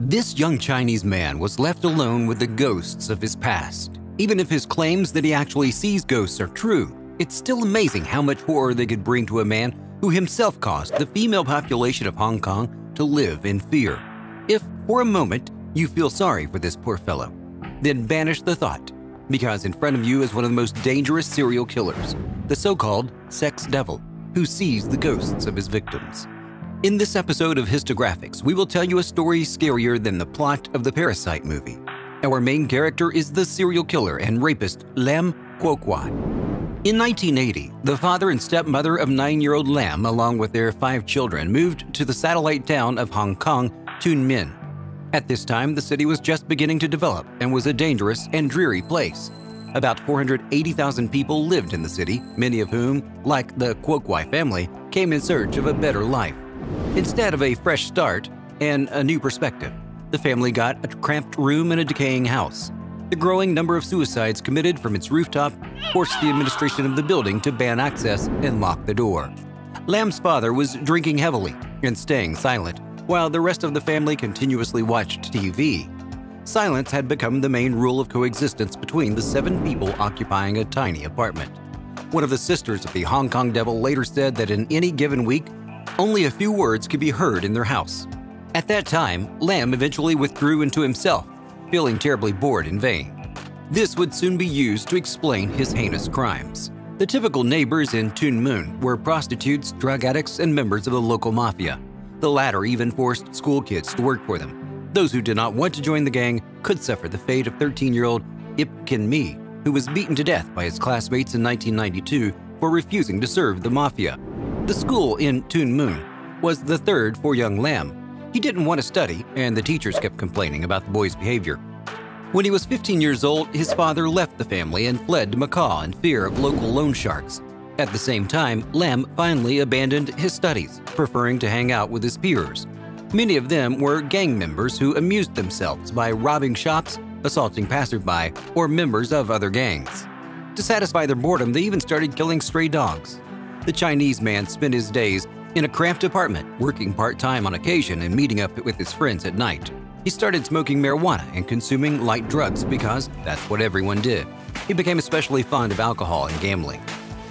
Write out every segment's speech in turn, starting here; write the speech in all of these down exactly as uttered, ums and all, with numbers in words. This young Chinese man was left alone with the ghosts of his past. Even if his claims that he actually sees ghosts are true, it's still amazing how much horror they could bring to a man who himself caused the female population of Hong Kong to live in fear. If, for a moment, you feel sorry for this poor fellow, then banish the thought, because in front of you is one of the most dangerous serial killers, the so-called sex devil, who sees the ghosts of his victims. In this episode of Histographics, we will tell you a story scarier than the plot of the Parasite movie. Our main character is the serial killer and rapist Lam Kwok Wai. In nineteen eighty, the father and stepmother of nine-year-old Lam, along with their five children, moved to the satellite town of Hong Kong, Tuen Mun. At this time, the city was just beginning to develop and was a dangerous and dreary place. About four hundred eighty thousand people lived in the city, many of whom, like the Kwok Wai family, came in search of a better life. Instead of a fresh start and a new perspective, the family got a cramped room in a decaying house. The growing number of suicides committed from its rooftop forced the administration of the building to ban access and lock the door. Lam's father was drinking heavily and staying silent, while the rest of the family continuously watched T V. Silence had become the main rule of coexistence between the seven people occupying a tiny apartment. One of the sisters of the Hong Kong Devil later said that in any given week, only a few words could be heard in their house. At that time, Lam eventually withdrew into himself, feeling terribly bored in vain. This would soon be used to explain his heinous crimes. The typical neighbors in Tuen Mun were prostitutes, drug addicts, and members of the local mafia. The latter even forced school kids to work for them. Those who did not want to join the gang could suffer the fate of thirteen-year-old Ip Kin Mi, who was beaten to death by his classmates in nineteen ninety-two for refusing to serve the mafia. The school in Tuen Mun was the third for young Lam. He didn't want to study, and the teachers kept complaining about the boy's behavior. When he was fifteen years old, his father left the family and fled to Macau in fear of local loan sharks. At the same time, Lam finally abandoned his studies, preferring to hang out with his peers. Many of them were gang members who amused themselves by robbing shops, assaulting passersby, or members of other gangs. To satisfy their boredom, they even started killing stray dogs. The Chinese man spent his days in a cramped apartment, working part-time on occasion and meeting up with his friends at night. He started smoking marijuana and consuming light drugs because that's what everyone did. He became especially fond of alcohol and gambling.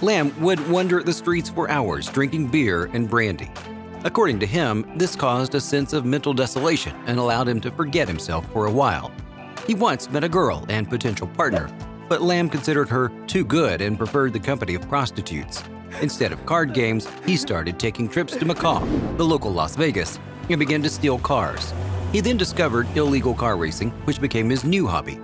Lam would wander the streets for hours, drinking beer and brandy. According to him, this caused a sense of mental desolation and allowed him to forget himself for a while. He once met a girl and potential partner, but Lam considered her too good and preferred the company of prostitutes. Instead of card games, he started taking trips to Macau, the local Las Vegas, and began to steal cars. He then discovered illegal car racing, which became his new hobby.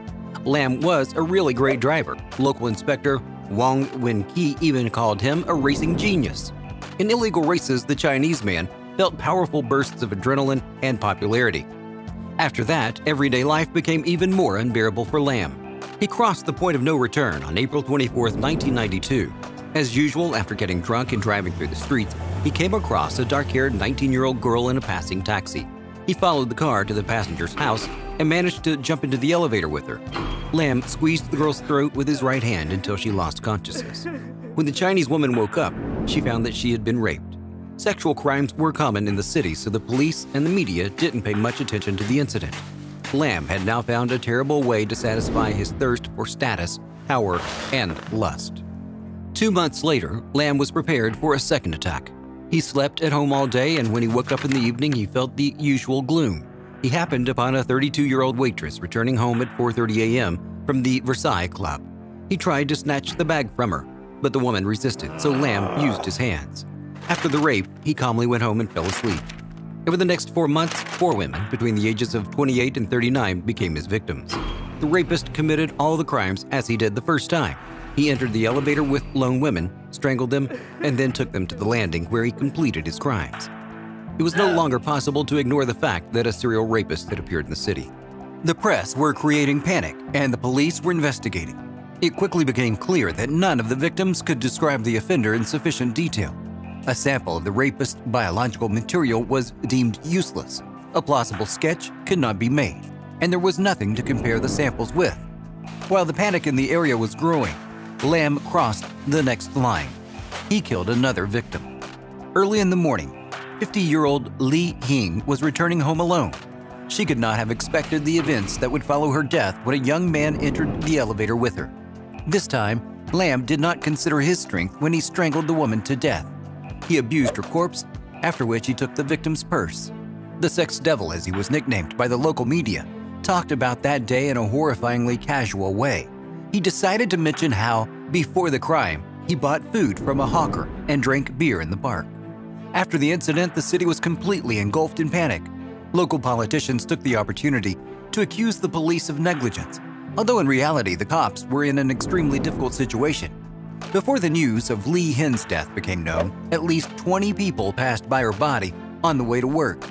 Lam was a really great driver. Local inspector Wong Wen Kee even called him a racing genius. In illegal races, the Chinese man felt powerful bursts of adrenaline and popularity. After that, everyday life became even more unbearable for Lam. He crossed the point of no return on April twenty-fourth, nineteen ninety-two. As usual, after getting drunk and driving through the streets, he came across a dark-haired nineteen-year-old girl in a passing taxi. He followed the car to the passenger's house and managed to jump into the elevator with her. Lam squeezed the girl's throat with his right hand until she lost consciousness. When the Chinese woman woke up, she found that she had been raped. Sexual crimes were common in the city, so the police and the media didn't pay much attention to the incident. Lam had now found a terrible way to satisfy his thirst for status, power, and lust. Two months later, Lam was prepared for a second attack. He slept at home all day, and when he woke up in the evening, he felt the usual gloom. He happened upon a thirty-two-year-old waitress returning home at four thirty a m from the Versailles Club. He tried to snatch the bag from her, but the woman resisted, so Lam used his hands. After the rape, he calmly went home and fell asleep. Over the next four months, four women between the ages of twenty-eight and thirty-nine became his victims. The rapist committed all the crimes as he did the first time. He entered the elevator with lone women, strangled them, and then took them to the landing where he completed his crimes. It was no longer possible to ignore the fact that a serial rapist had appeared in the city. The press were creating panic, and the police were investigating. It quickly became clear that none of the victims could describe the offender in sufficient detail. A sample of the rapist's biological material was deemed useless. A plausible sketch could not be made, and there was nothing to compare the samples with. While the panic in the area was growing, Lam crossed the next line. He killed another victim. Early in the morning, fifty-year-old Lee Hing was returning home alone. She could not have expected the events that would follow her death when a young man entered the elevator with her. This time, Lam did not consider his strength when he strangled the woman to death. He abused her corpse, after which he took the victim's purse. The sex devil, as he was nicknamed by the local media, talked about that day in a horrifyingly casual way. He decided to mention how, before the crime, he bought food from a hawker and drank beer in the park. After the incident, the city was completely engulfed in panic. Local politicians took the opportunity to accuse the police of negligence, although in reality the cops were in an extremely difficult situation. Before the news of Lee Hing's death became known, at least twenty people passed by her body on the way to work.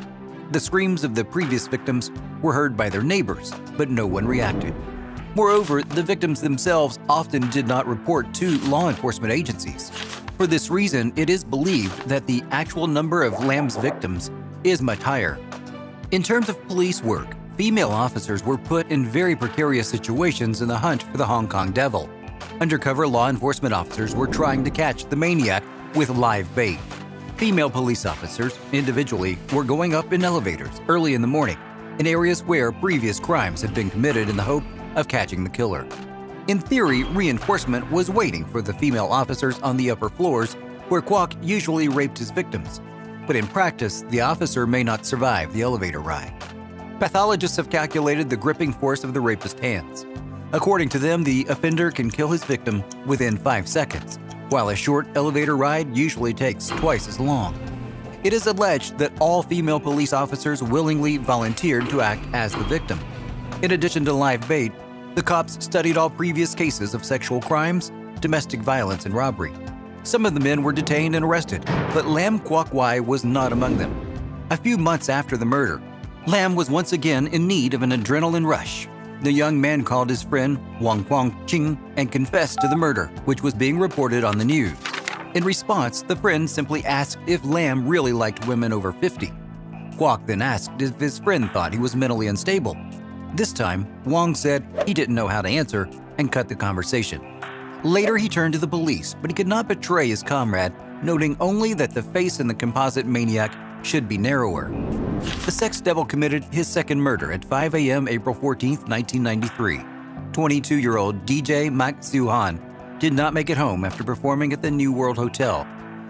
The screams of the previous victims were heard by their neighbors, but no one reacted. Moreover, the victims themselves often did not report to law enforcement agencies. For this reason, it is believed that the actual number of Lam's victims is much higher. In terms of police work, female officers were put in very precarious situations in the hunt for the Hong Kong devil. Undercover law enforcement officers were trying to catch the maniac with live bait. Female police officers, individually, were going up in elevators early in the morning in areas where previous crimes had been committed in the hope of catching the killer. In theory, reinforcement was waiting for the female officers on the upper floors where Kwok usually raped his victims, but in practice, the officer may not survive the elevator ride. Pathologists have calculated the gripping force of the rapist's hands. According to them, the offender can kill his victim within five seconds, while a short elevator ride usually takes twice as long. It is alleged that all female police officers willingly volunteered to act as the victim. In addition to live bait, the cops studied all previous cases of sexual crimes, domestic violence, and robbery. Some of the men were detained and arrested, but Lam Kwok Wai was not among them. A few months after the murder, Lam was once again in need of an adrenaline rush. The young man called his friend Wong Kwong Ching and confessed to the murder, which was being reported on the news. In response, the friend simply asked if Lam really liked women over fifty. Kwok then asked if his friend thought he was mentally unstable. This time, Wong said he didn't know how to answer and cut the conversation. Later, he turned to the police, but he could not betray his comrade, noting only that the face in the composite maniac should be narrower. The sex devil committed his second murder at five A M April fourteenth, nineteen ninety-three. twenty-two-year-old D J Mak Su Han did not make it home after performing at the New World Hotel.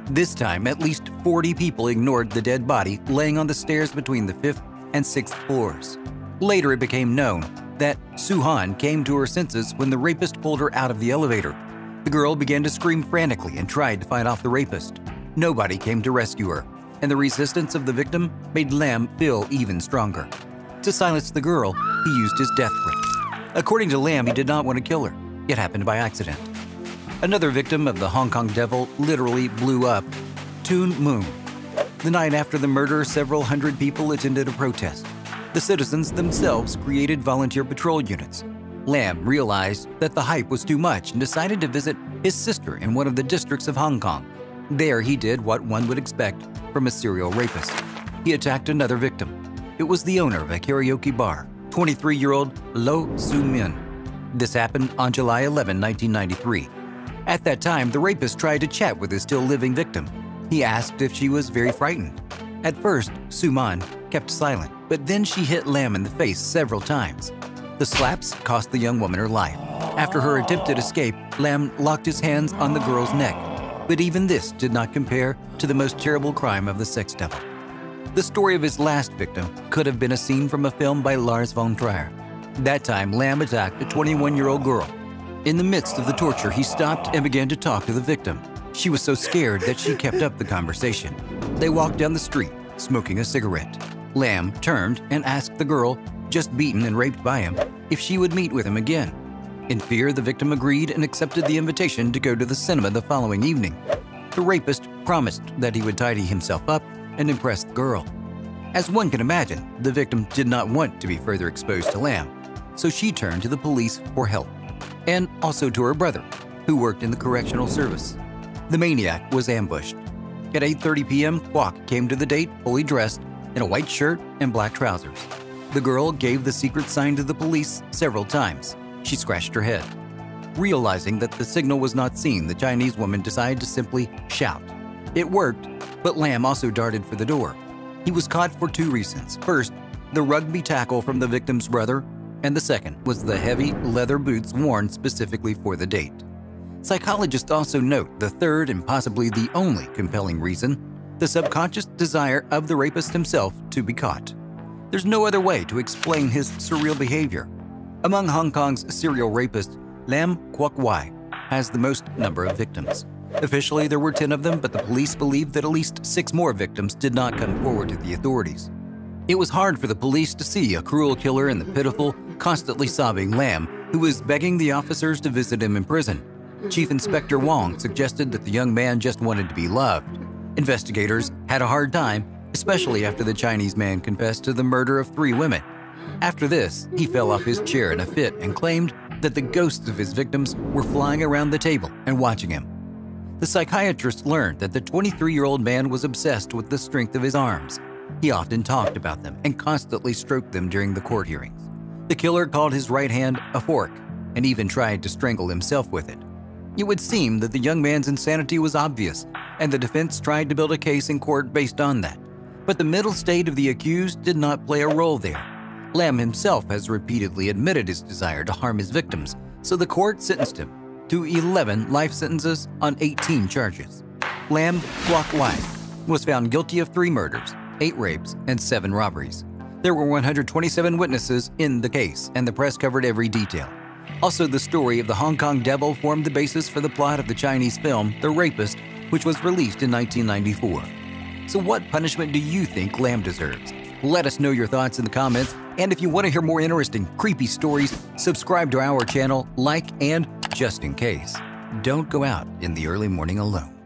This time, at least forty people ignored the dead body laying on the stairs between the fifth and sixth floors. Later, it became known that Su Han came to her senses when the rapist pulled her out of the elevator. The girl began to scream frantically and tried to fight off the rapist. Nobody came to rescue her, and the resistance of the victim made Lam feel even stronger. To silence the girl, he used his death threat. According to Lam, he did not want to kill her. It happened by accident. Another victim of the Hong Kong devil literally blew up, Tuen Mun. The night after the murder, several hundred people attended a protest. The citizens themselves created volunteer patrol units. Lam realized that the hype was too much and decided to visit his sister in one of the districts of Hong Kong. There, he did what one would expect from a serial rapist. He attacked another victim. It was the owner of a karaoke bar, twenty-three-year-old Lo Su Min. This happened on July eleventh, nineteen ninety-three. At that time, the rapist tried to chat with his still living victim. He asked if she was very frightened. At first, Su Min kept silent, but then she hit Lam in the face several times. The slaps cost the young woman her life. After her attempted escape, Lam locked his hands on the girl's neck. But even this did not compare to the most terrible crime of the sex devil. The story of his last victim could have been a scene from a film by Lars von Trier. That time, Lam attacked a twenty-one-year-old girl. In the midst of the torture, he stopped and began to talk to the victim. She was so scared that she kept up the conversation. They walked down the street, smoking a cigarette. Lam turned and asked the girl, just beaten and raped by him, if she would meet with him again. In fear, the victim agreed and accepted the invitation to go to the cinema the following evening. The rapist promised that he would tidy himself up and impress the girl. As one can imagine, the victim did not want to be further exposed to Lam, so she turned to the police for help, and also to her brother, who worked in the correctional service. The maniac was ambushed. At eight thirty P M, Kwok came to the date fully dressed in a white shirt and black trousers. The girl gave the secret sign to the police several times. She scratched her head. Realizing that the signal was not seen, the Chinese woman decided to simply shout. It worked, but Lam also darted for the door. He was caught for two reasons. First, the rugby tackle from the victim's brother, and the second was the heavy leather boots worn specifically for the date. Psychologists also note the third and possibly the only compelling reason, the subconscious desire of the rapist himself to be caught. There's no other way to explain his surreal behavior. Among Hong Kong's serial rapists, Lam Kwok Wai has the most number of victims. Officially, there were ten of them, but the police believe that at least six more victims did not come forward to the authorities. It was hard for the police to see a cruel killer in the pitiful, constantly sobbing Lam, who was begging the officers to visit him in prison. Chief Inspector Wong suggested that the young man just wanted to be loved. Investigators had a hard time, especially after the Chinese man confessed to the murder of three women. After this, he fell off his chair in a fit and claimed that the ghosts of his victims were flying around the table and watching him. The psychiatrist learned that the twenty-three-year-old man was obsessed with the strength of his arms. He often talked about them and constantly stroked them during the court hearings. The killer called his right hand a fork and even tried to strangle himself with it. It would seem that the young man's insanity was obvious, and the defense tried to build a case in court based on that. But the mental state of the accused did not play a role there. Lam himself has repeatedly admitted his desire to harm his victims, so the court sentenced him to eleven life sentences on eighteen charges. Lam Kwok Wai was found guilty of three murders, eight rapes, and seven robberies. There were one hundred twenty-seven witnesses in the case, and the press covered every detail. Also, the story of the Hong Kong Devil formed the basis for the plot of the Chinese film, The Rapist, which was released in nineteen ninety-four. So what punishment do you think Lam deserves? Let us know your thoughts in the comments, and if you want to hear more interesting, creepy stories, subscribe to our channel, like, and just in case, don't go out in the early morning alone.